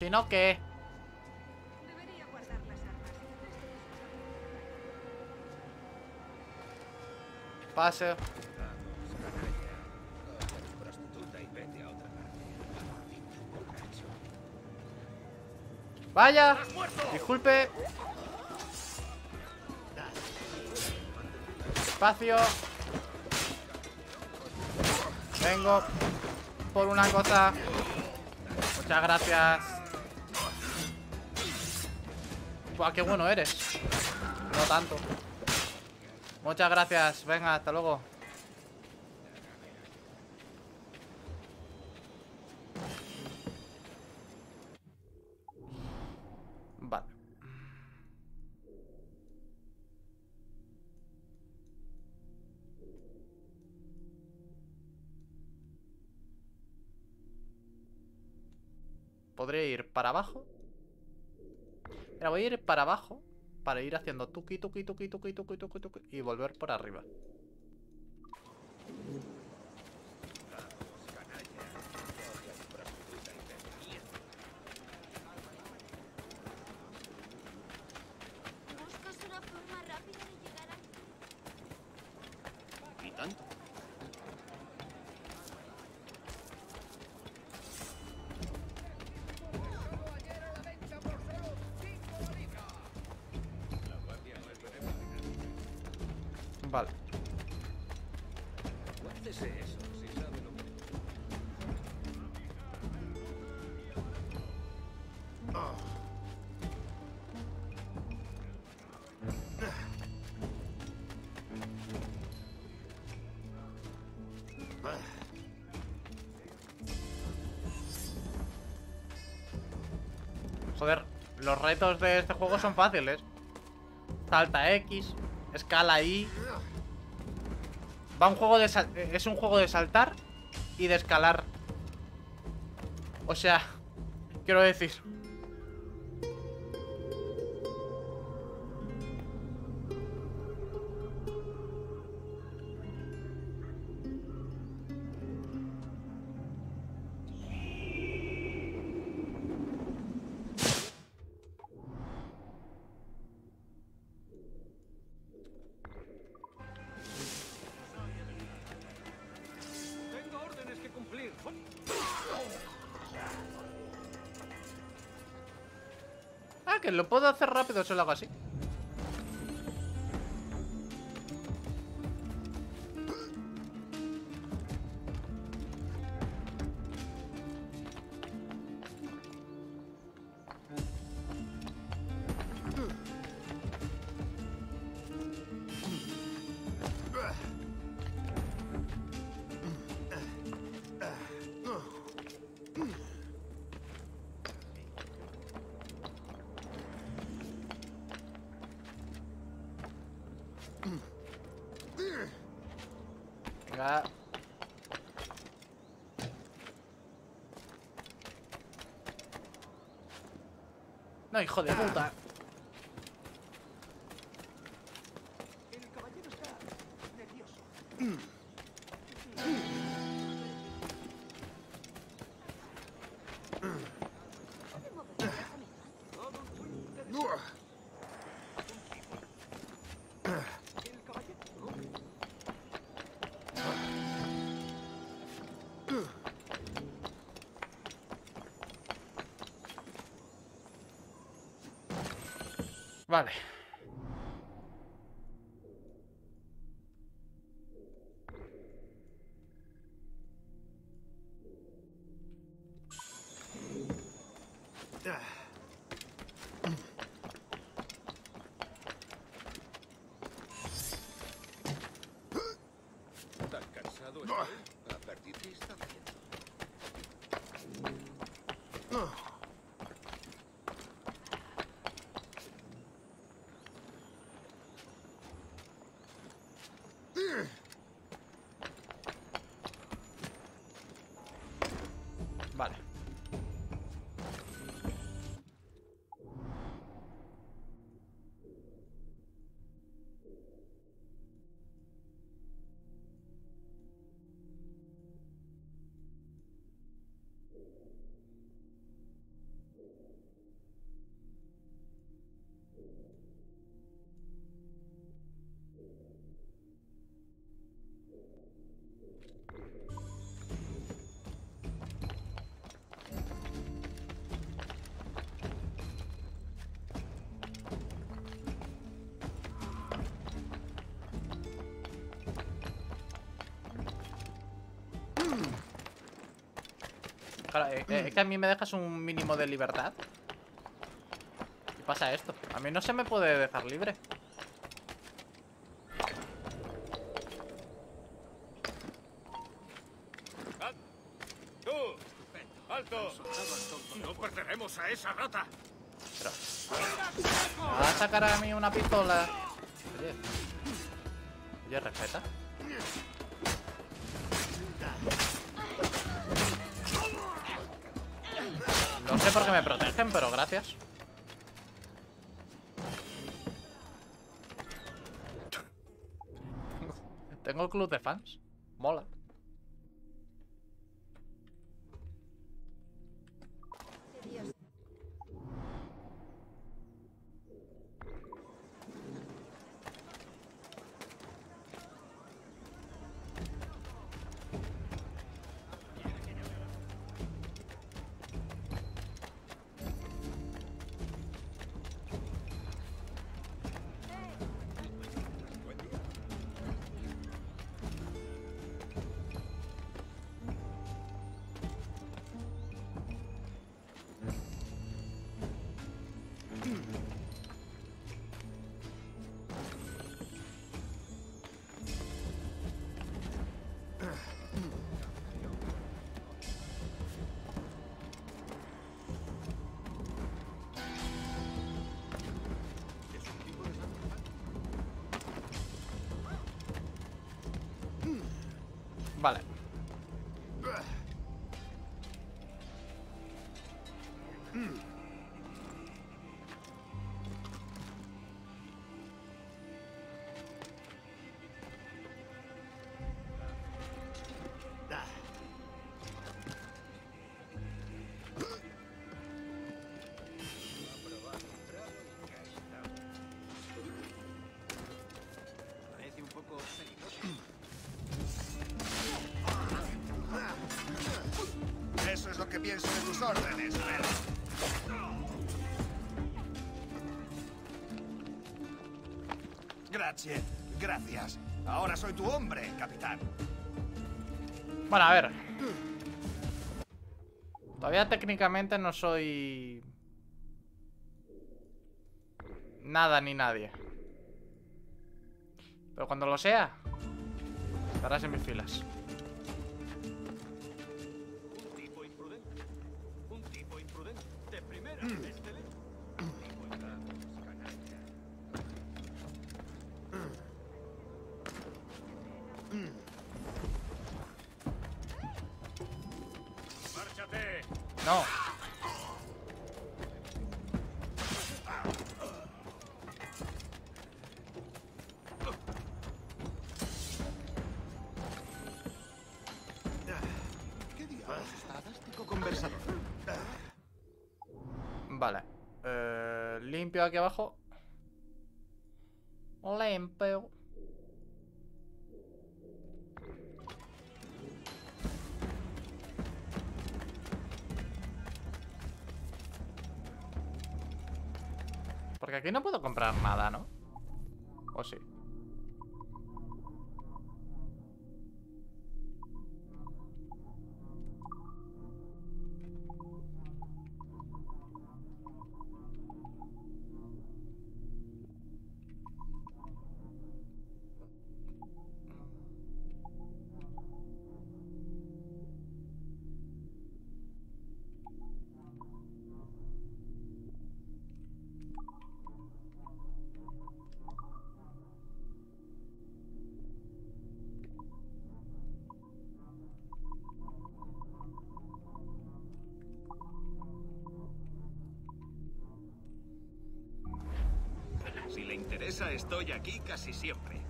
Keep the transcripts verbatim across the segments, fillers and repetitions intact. Si no, ¿qué? Debería guardar las armas. Pase. Vaya, disculpe. Espacio. Vengo por una cosa. Muchas gracias. Buah, qué bueno eres. No tanto. Muchas gracias. Venga, hasta luego. Podría ir para abajo. Mira, voy a ir para abajo para ir haciendo tuki, tuki, tuki, tuki, tuki, tuki, tuki y volver por arriba. ¿Buscas una forma rápida de llegar a...? ¿Y tanto? Vale. Joder, los retos de este juego son fáciles. Salta X, escala Y. Va un juego de sal es un juego de saltar y de escalar. O sea, quiero decir. Ah, que lo puedo hacer rápido, solo hago así. Venga. No, hijo de puta. El caballero está nervioso. Vale. Tan cansado estoy. A partir de esta mañana. Ojalá, eh, eh, es que a mí me dejas un mínimo de libertad. ¿Qué pasa esto? A mí no se me puede dejar libre. ¡Alto! ¡No perderemos a esa rata! Pero... ¿me va a sacar a mí una pistola? Oye... Oye, respeta. No sé por qué me protegen, pero gracias. Tengo el club de fans. Mola. Vale. Parece un poco peligroso. Eso es lo que pienso de tus órdenes, pero... Gracias, gracias. Ahora soy tu hombre, capitán. Bueno, a ver. Todavía técnicamente no soy... nada ni nadie. Pero cuando lo sea, estarás en mis filas. No. ¿Qué diablos? Fantástico conversador. Vale. Eh, limpio aquí abajo. Limpio. Porque aquí no puedo comprar nada, ¿no? ¿O sí? Si le interesa, estoy aquí casi siempre.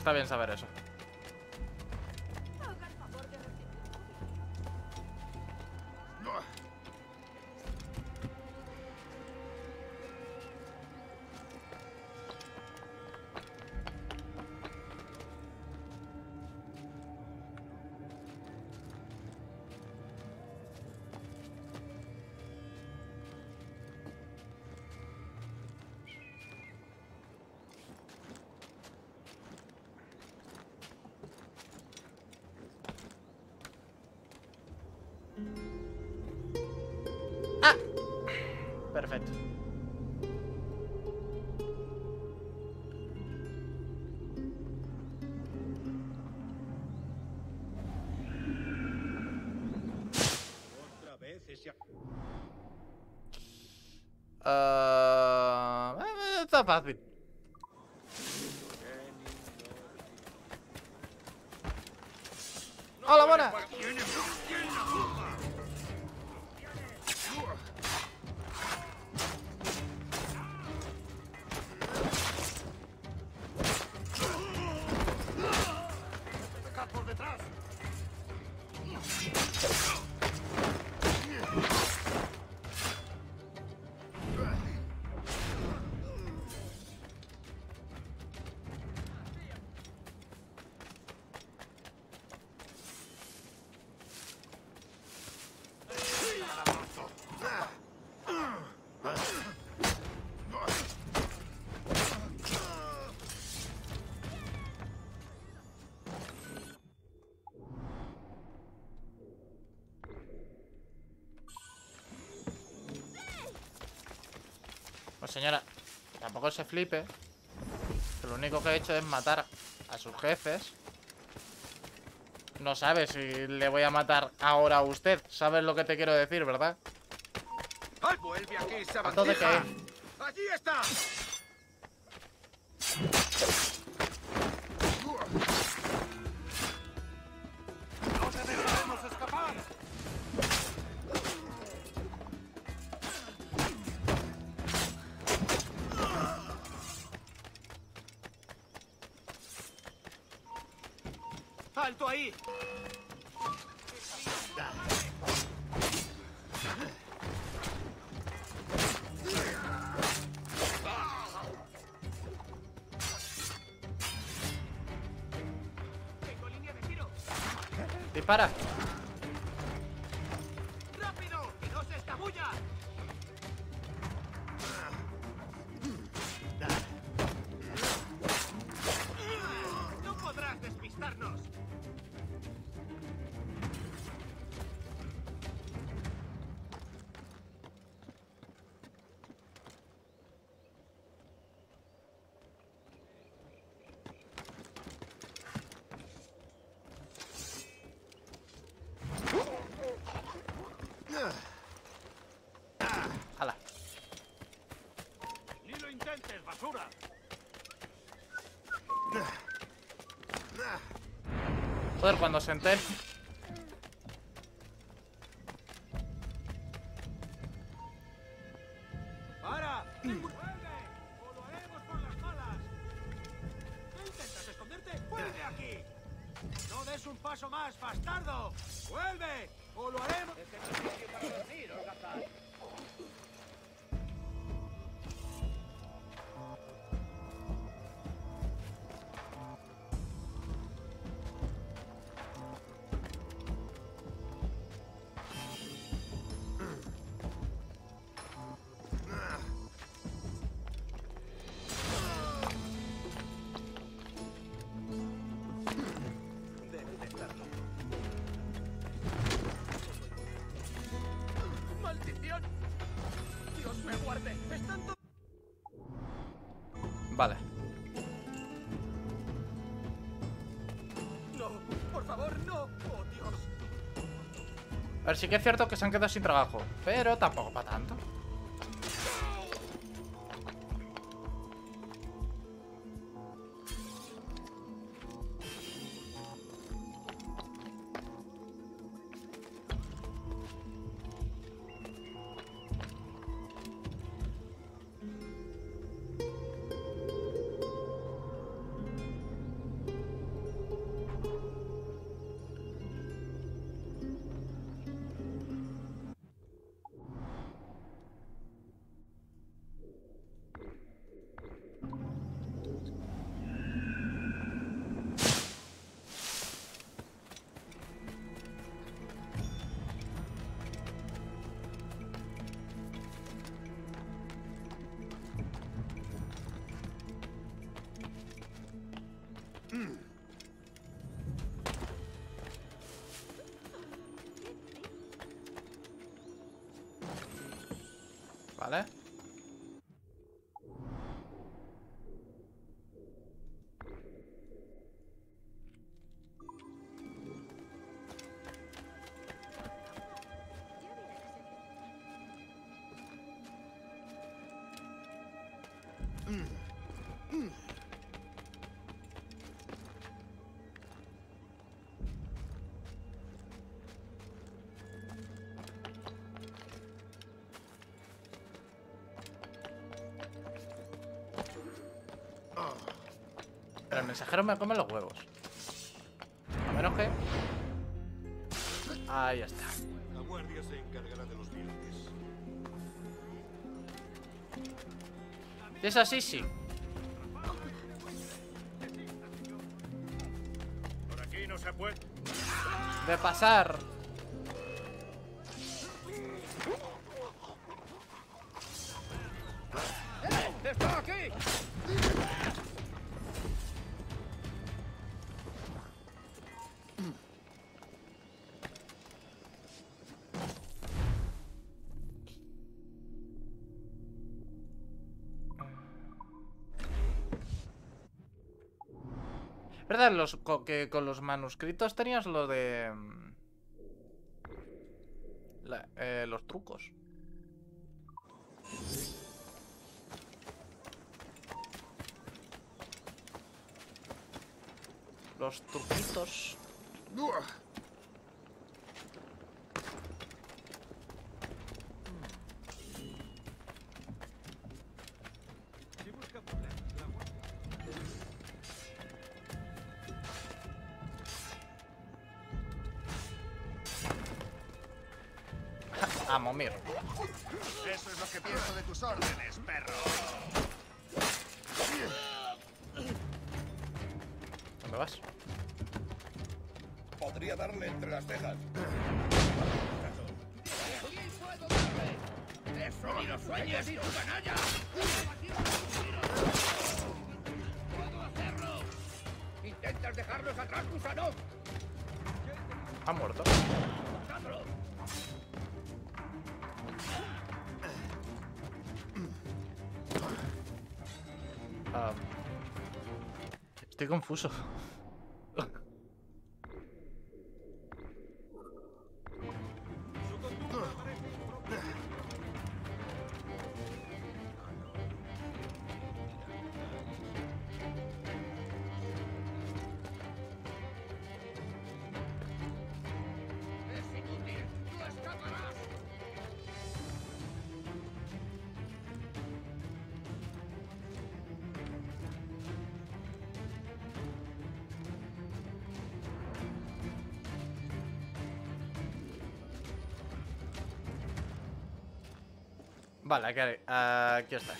Está bien saber eso. 行。呃，that's fine. Hola, buena. Pues señora, tampoco se flipe. Que lo único que he hecho es matar a sus jefes. No sabes si le voy a matar ahora a usted. Sabes lo que te quiero decir, ¿verdad? Vuelve aquí esa bandera. Allí está. No te dejaremos escapar. Alto ahí. Para. ¡Rápido! ¡Que no se escabulla! ¡No podrás despistarnos! Joder, cuando se enteren. ¡Para! ¡Vuelve! ¡O lo haremos por las malas! ¿Tú intentas esconderte? ¡Vuelve aquí! ¡No des un paso más, bastardo! ¡Vuelve! ¡O lo haremos! Este no es sitio para dormir, holgazán. Vale. No, por favor, no. Oh, Dios. A ver, sí que es cierto que se han quedado sin trabajo, pero tampoco para tanto. Vale. Pero el mensajero me come los huevos. A menos que... Ahí está. La guardia se encargará de los billetes. Si es así, sí. Por aquí no se puede. De pasar. ¡Está aquí! ¿Verdad los, co que con los manuscritos tenías lo de... La, eh, los trucos? Los truquitos. A momir. Eso es lo que pienso de tus órdenes, perro. Vas. Podría darle entre las cejas. Eso ni lo sueñes, y tu canalla. Puedo hacerlo. Intentas dejarlos atrás, gusano. Ha muerto. Um, estoy confuso. Vale, aquí, aquí está.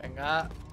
Venga.